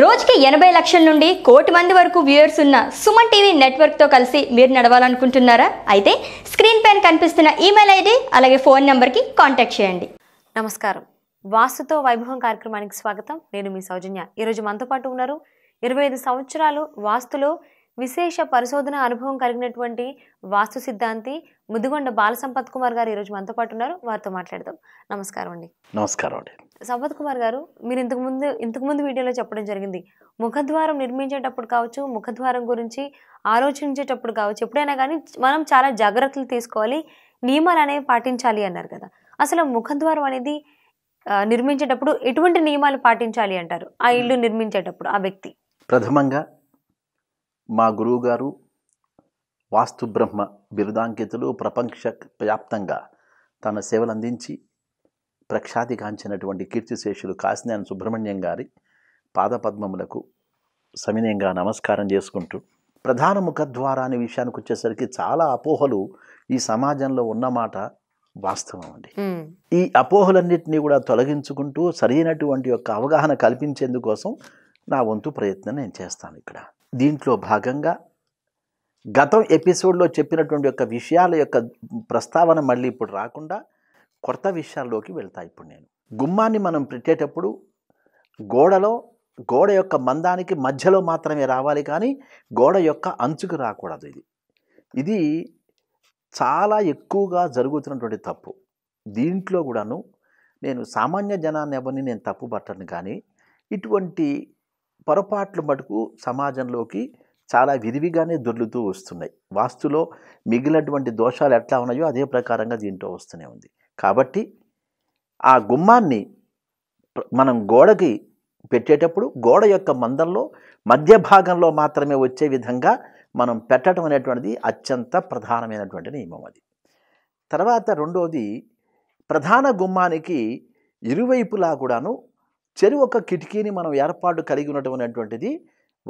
రోజుకి 80 లక్షల నుండి కోటి మంది వరకు వ్యూయర్స్ ఉన్న సుమన్ టీవీ నెట్వర్క్ తో కలిసి మీరు నడవాలనుకుంటున్నారా? అయితే స్క్రీన్ పైన కనిపిస్తున్న ఈమెయిల్ ఐడి అలాగే ఫోన్ నంబర్ కి కాంటాక్ట్ చేయండి. నమస్కారం, వాస్తుతో వైభవం కార్యక్రమానికి స్వాగతం. నేను మీ సౌజన్య. ఈరోజు మనతో పాటు ఉన్నారు 25 సంవత్సరాలు వాస్తులో విశేష పరిశోధన అనుభవం కలిగినటువంటి వాస్తు సిద్ధాంతి ముదిగొండ బాలసంపత్ కుమార్ గారు ఈరోజు మనతో పాటు ఉన్నారు. వారితో మాట్లాడదాం. నమస్కారం అండి. నమస్కారం అండి. సంపత్ కుమార్ గారు, మీరు ఇంతకుముందు వీడియోలో చెప్పడం జరిగింది, ముఖద్వారం నిర్మించేటప్పుడు కావచ్చు, ముఖద్వారం గురించి ఆలోచించేటప్పుడు కావచ్చు, ఎప్పుడైనా కానీ మనం చాలా జాగ్రత్తలు తీసుకోవాలి, నియమాలు అనేవి పాటించాలి అన్నారు కదా. అసలు ముఖద్వారం అనేది నిర్మించేటప్పుడు ఎటువంటి నియమాలు పాటించాలి అంటారు ఆ ఇల్లు నిర్మించేటప్పుడు ఆ వ్యక్తి? ప్రథమంగా మా గురువుగారు వాస్తు బ్రహ్మ బిరుదాంకితులు, ప్రపంచ వ్యాప్తంగా తన సేవలు అందించి ప్రఖ్యాతి కాంచినటువంటి కీర్తిశేషులు కాశీనారాయణ సుబ్రహ్మణ్యం గారి పాదపద్మములకు సవినయంగా నమస్కారం చేసుకుంటూ, ప్రధాన ముఖద్వారాన్ని విషయానికి వచ్చేసరికి చాలా అపోహలు ఈ సమాజంలో ఉన్నమాట వాస్తవం అండి. ఈ అపోహలన్నింటినీ కూడా తొలగించుకుంటూ సరైనటువంటి యొక్క అవగాహన కల్పించేందుకోసం నా వంతు ప్రయత్నం నేను చేస్తాను. ఇక్కడ దీంట్లో భాగంగా గతం ఎపిసోడ్లో చెప్పినటువంటి యొక్క విషయాల యొక్క ప్రస్తావన మళ్ళీ ఇప్పుడు రాకుండా కొత్త విషయాల్లోకి వెళ్తా. ఇప్పుడు నేను గుమ్మాన్ని మనం పెట్టేటప్పుడు గోడ యొక్క మందానికి మధ్యలో మాత్రమే రావాలి, కానీ గోడ యొక్క అంచుకు రాకూడదు. ఇది చాలా ఎక్కువగా జరుగుతున్నటువంటి తప్పు. దీంట్లో కూడాను నేను సామాన్య జనాన్ని ఎవరిని నేను తప్పు పట్టను, కానీ ఇటువంటి పొరపాట్లు మటుకు సమాజంలోకి చాలా విరివిగానే దొర్లుతూ వస్తున్నాయి. వాస్తులో మిగిలినటువంటి దోషాలు ఎట్లా ఉన్నాయో అదే ప్రకారంగా దీంట్లో వస్తూనే ఉంది. కాబట్టి ఆ గుమ్మాన్ని మనం గోడకి పెట్టేటప్పుడు గోడ యొక్క మందంలో మధ్య భాగంలో మాత్రమే వచ్చే విధంగా మనం పెట్టడం అనేటువంటిది అత్యంత ప్రధానమైనటువంటి నియమం అది. తర్వాత రెండోది, ప్రధాన గుమ్మానికి ఇరువైపులా కూడాను చెరువు ఒక కిటికీని మనం ఏర్పాటు కలిగి ఉన్నటువంటిది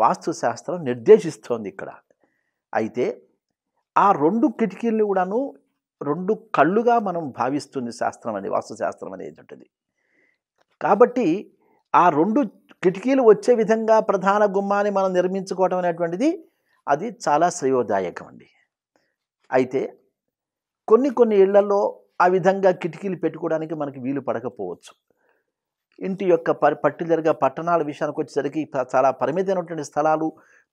వాస్తు శాస్త్రం నిర్దేశిస్తోంది ఇక్కడ. అయితే ఆ రెండు కిటికీలను కూడాను రెండు కళ్ళుగా మనం భావిస్తుంది శాస్త్రం అనేది, వాస్తు శాస్త్రం అనేది. కాబట్టి ఆ రెండు కిటికీలు వచ్చే విధంగా ప్రధాన గుమ్మాన్ని మనం నిర్మించుకోవడం అనేటువంటిది అది చాలా శ్రేయోదాయకం అండి. అయితే కొన్ని ఇళ్లలో ఆ విధంగా కిటికీలు పెట్టుకోవడానికి మనకి వీలు పడకపోవచ్చు. ఇంటి యొక్క పర్టికులర్గా పట్టణాల విషయానికి వచ్చేసరికి చాలా పరిమితమైనటువంటి స్థలాలు,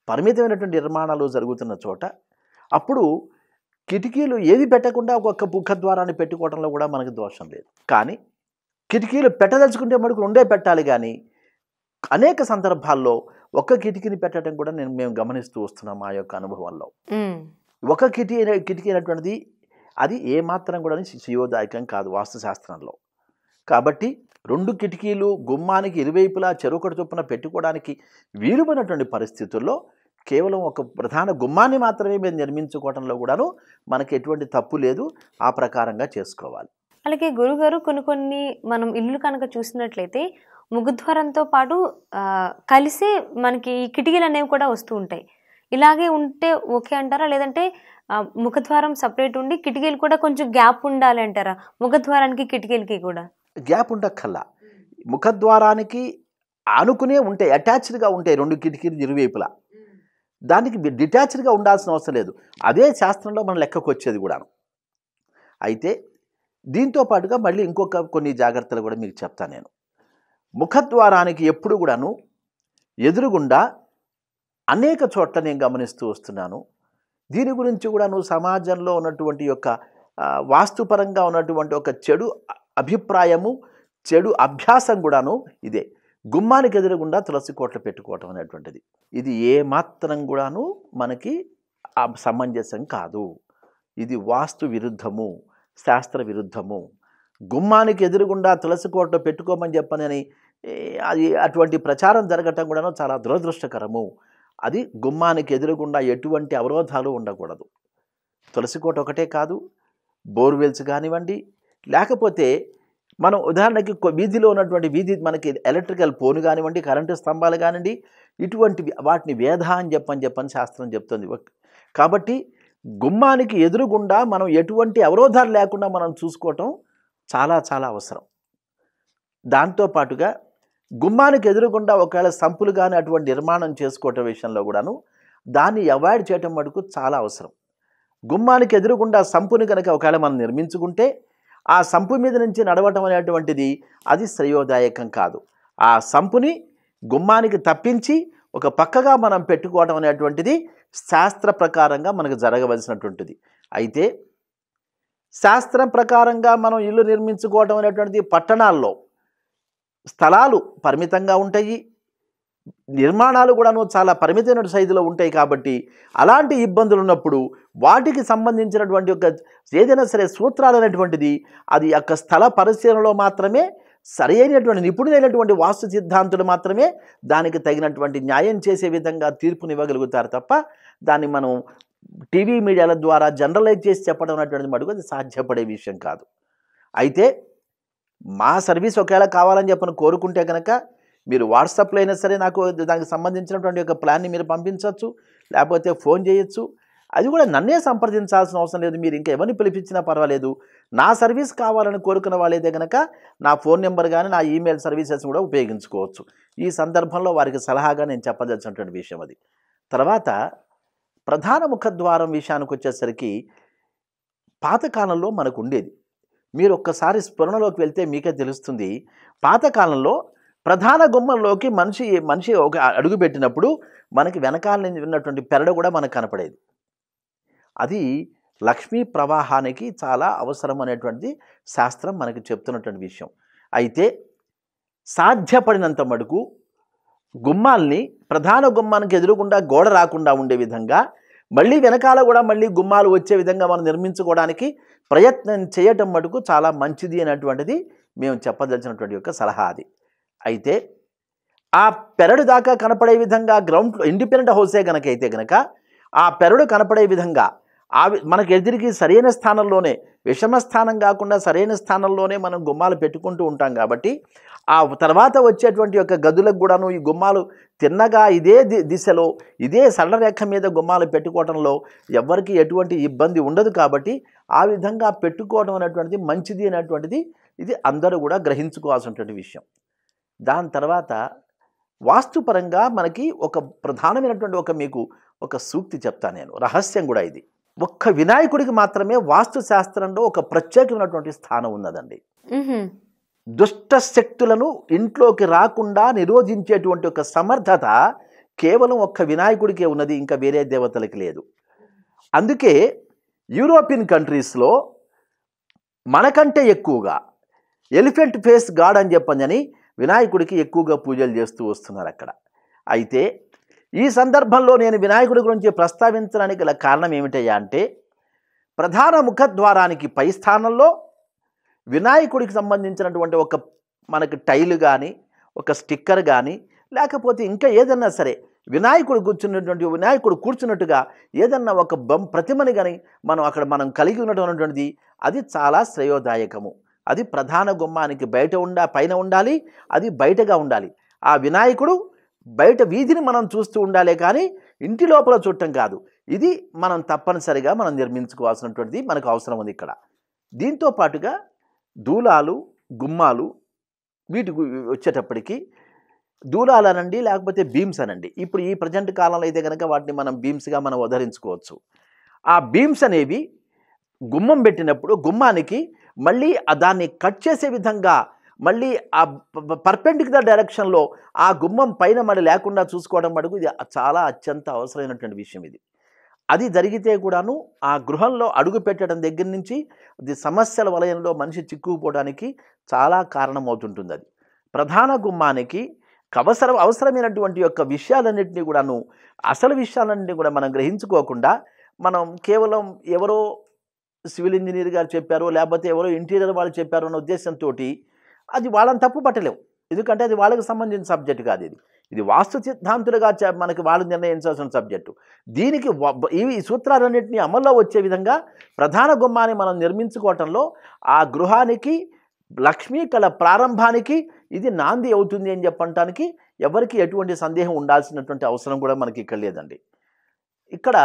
పరిమితమైనటువంటి నిర్మాణాలు జరుగుతున్న చోట అప్పుడు కిటికీలు ఏది పెట్టకుండా ఒక్కొక్క ముఖద్వారాన్ని పెట్టుకోవడంలో కూడా మనకు దోషం లేదు. కానీ కిటికీలు పెట్టదలుచుకుంటే మనకు రెండే పెట్టాలి, కానీ అనేక సందర్భాల్లో ఒక్క కిటికీని పెట్టడం కూడా మేము గమనిస్తూ వస్తున్నాం మా యొక్క అనుభవంలో. ఒక కిటికీ అనేటువంటిది అది ఏమాత్రం కూడా శ్రేయోదాయకం కాదు వాస్తు శాస్త్రంలో. కాబట్టి రెండు కిటికీలు గుమ్మానికి ఇరువైపులా చెరొకటి చొప్పున పెట్టుకోవడానికి వీలుపడినటువంటి పరిస్థితుల్లో కేవలం ఒక ప్రధాన గుమ్మాన్ని మాత్రమే మేము నిర్మించుకోవడంలో కూడాను మనకి ఎటువంటి తప్పు లేదు, ఆ ప్రకారంగా చేసుకోవాలి. అలాగే గురుగారు, కొన్ని మనం ఇల్లు కనుక చూసినట్లయితే ముఖద్వారంతో పాటు కలిసి మనకి కిటికీలు అనేవి కూడా వస్తూ ఉంటాయి. ఇలాగే ఉంటే ఓకే అంటారా, లేదంటే ముఖద్వారం సపరేట్ ఉండి కిటికీలు కూడా కొంచెం గ్యాప్ ఉండాలి అంటారా? ముఖద్వారానికి కిటికీలకి కూడా గ్యాప్ ఉండక్కల్లా. ముఖద్వారానికి ఆనుకునే ఉంటాయి, అటాచ్డ్గా ఉంటాయి రెండు కిటికీలు ఇరువైపులా. దానికి డిటాచ్డ్గా ఉండాల్సిన అవసరం లేదు, అదే శాస్త్రంలో మనం లెక్కకు వచ్చేది కూడాను. అయితే దీంతో పాటుగా మళ్ళీ ఇంకొక కొన్ని జాగ్రత్తలు కూడా మీకు చెప్తాను నేను. ముఖద్వారానికి ఎప్పుడు కూడాను ఎదురుగుండా అనేక చోట్ల నేను గమనిస్తూ వస్తున్నాను. దీని గురించి కూడాను సమాజంలో ఉన్నటువంటి యొక్క వాస్తుపరంగా ఉన్నటువంటి ఒక చెడు అభిప్రాయము, చెడు అభ్యాసం కూడాను ఇదే, గుమ్మానికి ఎదురుగుండా తులసి కోటలు పెట్టుకోవటం అనేటువంటిది. ఇది ఏమాత్రం కూడాను మనకి సమంజసం కాదు, ఇది వాస్తు విరుద్ధము, శాస్త్ర విరుద్ధము. గుమ్మానికి ఎదురుగుండా తులసి కోటలు పెట్టుకోమని చెప్పనని అది అటువంటి ప్రచారం జరగటం కూడాను చాలా దురదృష్టకరము. అది గుమ్మానికి ఎదురుగుండా ఎటువంటి అవరోధాలు ఉండకూడదు. తులసి కోట ఒకటే కాదు, బోర్వెల్స్ కానివ్వండి, లేకపోతే మనం ఉదాహరణకి వీధిలో ఉన్నటువంటి మనకి ఎలక్ట్రికల్ పోలు కానివ్వండి, కరెంటు స్తంభాలు కానివ్వండి, ఇటువంటివి వాటిని వేధ అని చెప్పని శాస్త్రం చెప్తుంది. కాబట్టి గుమ్మానికి ఎదురుగుండా మనం ఎటువంటి అవరోధాలు లేకుండా మనం చూసుకోవటం చాలా అవసరం. దాంతోపాటుగా గుమ్మానికి ఎదురుగుండా ఒకవేళ సంపులు గాని అటువంటి నిర్మాణం చేసుకోట విషయంలో కూడాను దాన్ని అవాయిడ్ చేయడం మటుకు చాలా అవసరం. గుమ్మానికి ఎదురుగుండా సంపుని కనుక ఒకవేళ మనం నిర్మించుకుంటే ఆ సంపు మీద నుంచి నడవటం అనేటువంటిది అది శ్రేయోదాయకం కాదు. ఆ సంపుని గుమ్మానికి తప్పించి ఒక పక్కగా మనం పెట్టుకోవడం అనేటువంటిది శాస్త్ర ప్రకారంగా మనకు జరగవలసినటువంటిది. అయితే శాస్త్రం ప్రకారంగా మనం ఇల్లు నిర్మించుకోవడం అనేటువంటిది పట్టణాల్లో స్థలాలు పరిమితంగా ఉంటాయి, నిర్మాణాలు కూడాను చాలా పరిమితమైన సైజులో ఉంటాయి. కాబట్టి అలాంటి ఇబ్బందులు ఉన్నప్పుడు వాటికి సంబంధించినటువంటి ఒక ఏదైనా సరే సూత్రాలు అనేటువంటిది అది యొక్క స్థల పరిశీలనలో మాత్రమే సరి అయినటువంటి నిపుణులైనటువంటి వాస్తు సిద్ధాంతులు మాత్రమే దానికి తగినటువంటి న్యాయం చేసే విధంగా తీర్పునివ్వగలుగుతారు తప్ప దాన్ని మనం టీవీ మీడియాల ద్వారా జనరలైజ్ చేసి చెప్పడం అనేటువంటిది మటుకు అది సాధ్యపడే విషయం కాదు. అయితే మా సర్వీస్ ఒకవేళ కావాలని చెప్పని కోరుకుంటే కనుక మీరు వాట్సాప్లో అయినా సరే నాకు దానికి సంబంధించినటువంటి ఒక ప్లాన్ని మీరు పంపించవచ్చు, లేకపోతే ఫోన్ చేయొచ్చు. అది కూడా నన్నే సంప్రదించాల్సిన అవసరం లేదు, మీరు ఇంకా ఎవరిని పిలిపించినా పర్వాలేదు. నా సర్వీస్ కావాలని కోరుకున్న వాళ్ళైతే కనుక నా ఫోన్ నెంబర్ కానీ నా ఈమెయిల్ సర్వీసెస్ కూడా ఉపయోగించుకోవచ్చు. ఈ సందర్భంలో వారికి సలహాగా నేను చెప్పదలిచినటువంటి విషయం అది. తర్వాత ప్రధాన ముఖద్వారం విషయానికి వచ్చేసరికి పాతకాలంలో మనకు ఉండేది, మీరు ఒక్కసారి స్ఫురణలోకి వెళ్తే మీకే తెలుస్తుంది. పాతకాలంలో ప్రధాన గుమ్మంలోకి మనిషి ఒక అడుగు పెట్టినప్పుడు మనకి వెనకాల ఉన్నటువంటి పెరడు కూడా మనకు కనపడేది. అది లక్ష్మీ ప్రవాహానికి చాలా అవసరం అనేటువంటిది శాస్త్రం మనకు చెప్తున్నటువంటి విషయం. అయితే సాధ్యపడినంత మటుకు గుమ్మాల్ని ప్రధాన గుమ్మానికి ఎదురుకుండా గోడ రాకుండా ఉండే విధంగా మళ్ళీ వెనకాల కూడా మళ్ళీ గుమ్మాలు వచ్చే విధంగా మనం నిర్మించుకోవడానికి ప్రయత్నం చేయటం మటుకు చాలా మంచిది అనేటువంటిది మేము చెప్పదలిచినటువంటి యొక్క సలహా అది. అయితే ఆ పెరడు దాకా కనపడే విధంగా గ్రౌండ్లో ఇండిపెండెంట్ హౌసే కనుకైతే కనుక ఆ పెరడు కనపడే విధంగా మనకు ఎదురికి సరైన స్థానంలోనే విషమ స్థానం కాకుండా సరైన స్థానంలోనే మనం గుమ్మాలు పెట్టుకుంటూ ఉంటాం. కాబట్టి ఆ తర్వాత వచ్చేటువంటి యొక్క గదులకు కూడాను ఈ గుమ్మాలు తిన్నగా ఇదే దిశలో ఇదే సరళ రేఖ మీద గుమ్మాలు పెట్టుకోవడంలో ఎవరికి ఎటువంటి ఇబ్బంది ఉండదు. కాబట్టి ఆ విధంగా పెట్టుకోవడం అనేటువంటిది మంచిది అనేటువంటిది ఇది అందరూ కూడా గ్రహించుకోవాల్సినటువంటి విషయం. దాని తర్వాత వాస్తుపరంగా మనకి ఒక ప్రధానమైనటువంటి ఒక మీకు ఒక సూక్తి చెప్తాను నేను, రహస్యం కూడా ఇది. ఒక్క వినాయకుడికి మాత్రమే వాస్తు శాస్త్రంలో ఒక ప్రత్యేకమైనటువంటి స్థానం ఉన్నదండి. దుష్ట శక్తులను ఇంట్లోకి రాకుండా నిరోధించేటువంటి ఒక సమర్థత కేవలం ఒక్క వినాయకుడికే ఉన్నది, ఇంకా వేరే దేవతలకి లేదు. అందుకే యూరోపియన్ కంట్రీస్లో మనకంటే ఎక్కువగా ఎలిఫెంట్ ఫేస్ గాడ్ అని చెప్పని వినాయకుడికి ఎక్కువగా పూజలు చేస్తూ వస్తున్నారు అక్కడ. అయితే ఈ సందర్భంలో నేను వినాయకుడి గురించి ప్రస్తావించడానికి గల కారణం ఏమిటయ్యా అంటే ప్రధాన ముఖద్వారానికి పై స్థానంలో వినాయకుడికి సంబంధించినటువంటి ఒక మనకు టైలు కానీ ఒక స్టిక్కర్ కానీ లేకపోతే ఇంకా ఏదన్నా సరే వినాయకుడు కూర్చున్నట్టుగా ఏదన్నా ఒక ప్రతిమని కానీ మనం కలిగి ఉన్నటువంటిది అది చాలా శ్రేయోదాయకము. అది ప్రధాన గుమ్మానికి పైన ఉండాలి, అది బయటగా ఉండాలి. ఆ వినాయకుడు బయట వీధిని మనం చూస్తూ ఉండాలి కానీ ఇంటి లోపల చూడటం కాదు. ఇది మనం తప్పనిసరిగా మనం నిర్మించుకోవాల్సినటువంటిది మనకు అవసరం ఉంది ఇక్కడ. దీంతో పాటుగా దూలాలు గుమ్మాలు వీటికి వచ్చేటప్పటికి దూలాలు అనండి లేకపోతే బీమ్స్ అనండి, ఇప్పుడు ఈ ప్రజెంట్ కాలంలో అయితే కనుక వాటిని మనం బీమ్స్గా మనం ఉదహరించుకోవచ్చు. ఆ బీమ్స్ అనేవి గుమ్మం పెట్టినప్పుడు గుమ్మానికి మళ్ళీ దాన్ని కట్ చేసే విధంగా మళ్ళీ ఆ పర్పెండిక్యులర్ డైరెక్షన్లో ఆ గుమ్మం పైన మరి లేకుండా చూసుకోవడం మటుకు ఇది చాలా అత్యంత అవసరమైనటువంటి విషయం ఇది. అది జరిగితే కూడాను ఆ గృహంలో అడుగు పెట్టడం దగ్గర నుంచి ఇది సమస్యల వలయంలో మనిషి చిక్కుకుపోవడానికి చాలా కారణమవుతుంటుంది. అది ప్రధాన గుమ్మానికి అవసరమైనటువంటి యొక్క విషయాలన్నింటినీ కూడాను అసలు విషయాలన్నింటినీ కూడా మనం గ్రహించుకోకుండా మనం కేవలం ఎవరో సివిల్ ఇంజనీర్ గారు చెప్పారో లేకపోతే ఎవరో ఇంటీరియర్ వాళ్ళు చెప్పారో అన్న ఉద్దేశంతో అది వాళ్ళని తప్పు పట్టలేవు, ఎందుకంటే అది వాళ్ళకి సంబంధించిన సబ్జెక్ట్ కాదు. ఇది వాస్తు సిద్ధాంతులుగా మనకి వాళ్ళు నిర్ణయించాల్సిన సబ్జెక్టు. దీనికి ఈ సూత్రాలన్నింటినీ అమల్లో వచ్చే విధంగా ప్రధాన గుమ్మాన్ని మనం నిర్మించుకోవటంలో ఆ గృహానికి లక్ష్మీ కళ ప్రారంభానికి ఇది నాంది అవుతుంది అని చెప్పడానికి ఎవరికి ఎటువంటి సందేహం ఉండాల్సినటువంటి అవసరం కూడా మనకి ఇక్కడ లేదండి. ఇక్కడ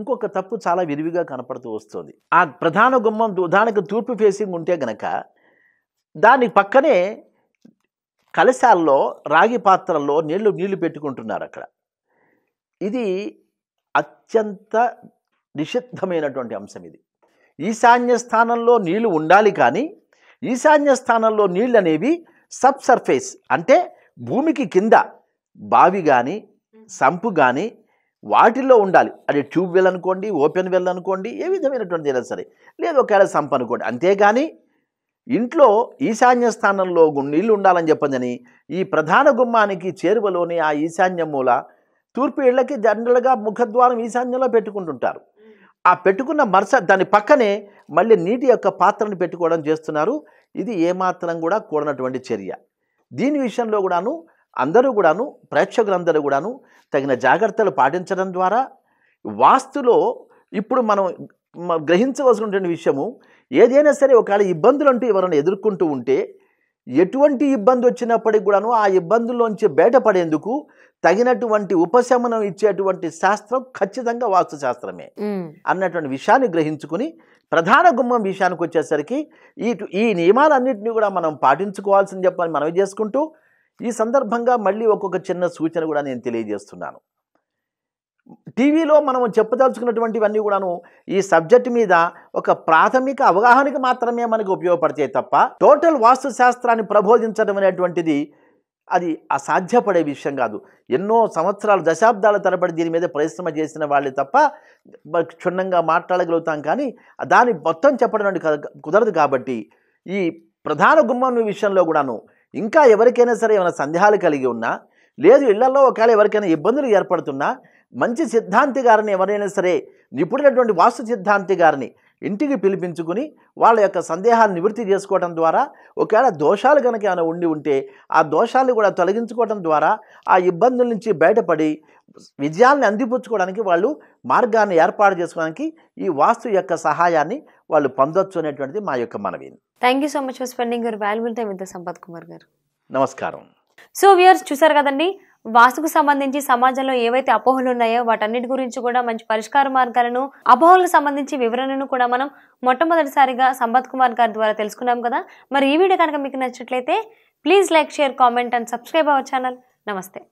ఇంకొక తప్పు చాలా విరివిగా కనపడుతూ వస్తుంది. ఆ ప్రధాన గుమ్మం దానికి తూర్పు ఫేసింగ్ ఉంటే గనక దాని పక్కనే కలశాల్లో రాగి పాత్రల్లో నీళ్లు పెట్టుకుంటున్నారు అక్కడ. ఇది అత్యంత నిషిద్ధమైనటువంటి అంశం. ఇది ఈశాన్య స్థానంలో నీళ్లు ఉండాలి, కానీ ఈశాన్య స్థానంలో నీళ్ళు అనేవి సబ్ సర్ఫేస్, అంటే భూమికి కింద బావి కానీ సంపు కానీ వాటిల్లో ఉండాలి. అది ట్యూబ్ వెల్ అనుకోండి, ఓపెన్ వెల్ అనుకోండి, ఏ విధమైనటువంటి అయినా సరే, లేదు ఒకవేళ సంపు అనుకోండి. అంతేగాని ఇంట్లో ఈశాన్య స్థానంలో నీళ్ళు ఉండాలని చెప్పండి. ఈ ప్రధాన గుమ్మానికి చేరువలోని ఆ ఈశాన్య మూల తూర్పు ఇళ్లకి జనరల్గా ముఖద్వారం ఈశాన్యంలో పెట్టుకుంటుంటారు. ఆ పెట్టుకున్న దాని పక్కనే మళ్ళీ నీటి యొక్క పాత్రను పెట్టుకోవడం చేస్తున్నారు. ఇది ఏమాత్రం కూడా కూడనటువంటి చర్య. దీని విషయంలో కూడాను అందరూ కూడాను ప్రేక్షకులందరూ కూడాను తగిన జాగ్రత్తలు పాటించడం ద్వారా వాస్తులో ఇప్పుడు మనం గ్రహించవలసినటువంటి విషయము ఏదైనా సరే, ఒకవేళ ఇబ్బందులు అంటూ ఎవరైనా ఎదుర్కొంటూ ఉంటే ఎటువంటి ఇబ్బంది వచ్చినప్పటికి కూడాను ఆ ఇబ్బందుల్లోంచి బయటపడేందుకు తగినటువంటి ఉపశమనం ఇచ్చేటువంటి శాస్త్రం ఖచ్చితంగా వాస్తు శాస్త్రమే అన్నటువంటి విషయాన్ని గ్రహించుకుని ప్రధాన గుమ్మం విషయానికి వచ్చేసరికి ఈ నియమాలన్నింటినీ కూడా మనం పాటించుకోవాల్సింది చెప్పని మనవి చేసుకుంటూ, ఈ సందర్భంగా మళ్ళీ ఒక్కొక్క చిన్న సూచన కూడా నేను తెలియజేస్తున్నాను. టీవీలో మనం చెప్పదలుచుకున్నటువంటివన్నీ కూడాను ఈ సబ్జెక్ట్ మీద ఒక ప్రాథమిక అవగాహనకి మాత్రమే మనకు ఉపయోగపడతాయి తప్ప టోటల్ వాస్తు శాస్త్రాన్ని ప్రబోధించడం అనేటువంటిది అది అసాధ్యపడే విషయం కాదు. ఎన్నో సంవత్సరాలు దశాబ్దాల తరబడి దీని మీద పరిశ్రమ చేసిన వాళ్ళే తప్ప క్షుణ్ణంగా మాట్లాడగలుగుతాం, కానీ దాన్ని మొత్తం చెప్పడం కుదరదు. కాబట్టి ఈ ప్రధాన గుమ్మం విషయంలో కూడాను ఇంకా ఎవరికైనా సరే ఏమైనా సందేహాలు కలిగి ఉన్నా, లేదు ఇళ్లలో ఒకవేళ ఎవరికైనా ఇబ్బందులు ఏర్పడుతున్నా, మంచి సిద్ధాంతి గారిని ఎవరైనా సరే నిపుణులైనటువంటి వాస్తు సిద్ధాంతి గారిని ఇంటికి పిలిపించుకుని వాళ్ళ యొక్క సందేహాలను నివృత్తి చేసుకోవడం ద్వారా, ఒకవేళ దోషాలు కనుక ఏమైనా ఉండి ఉంటే ఆ దోషాలను కూడా తొలగించుకోవడం ద్వారా ఆ ఇబ్బందుల నుంచి బయటపడి విజయాన్ని అందిపుచ్చుకోవడానికి వాళ్ళు మార్గాన్ని ఏర్పాటు చేసుకోవడానికి ఈ వాస్తు యొక్క సహాయాన్ని వాళ్ళు పొందొచ్చు అనేటువంటిది మా యొక్క మనవి. Thank you so much for spending your valuable time with Sampath Kumar garu. నమస్కారం. సో వ్యూయర్స్ చూసారు కదండి, వాస్తుకు సంబంధించి సమాజంలో ఏవైతే అపోహలు ఉన్నాయో వాటన్నిటి గురించి కూడా మంచి పరిష్కార మార్గాలను, అపోహలకు సంబంధించి వివరణను కూడా మనం మొట్టమొదటిసారిగా సంపత్ కుమార్ గారి ద్వారా తెలుసుకున్నాం కదా. మరి ఈ వీడియో కనుక మీకు నచ్చినట్లయితే please like, share, comment and subscribe our channel. నమస్తే.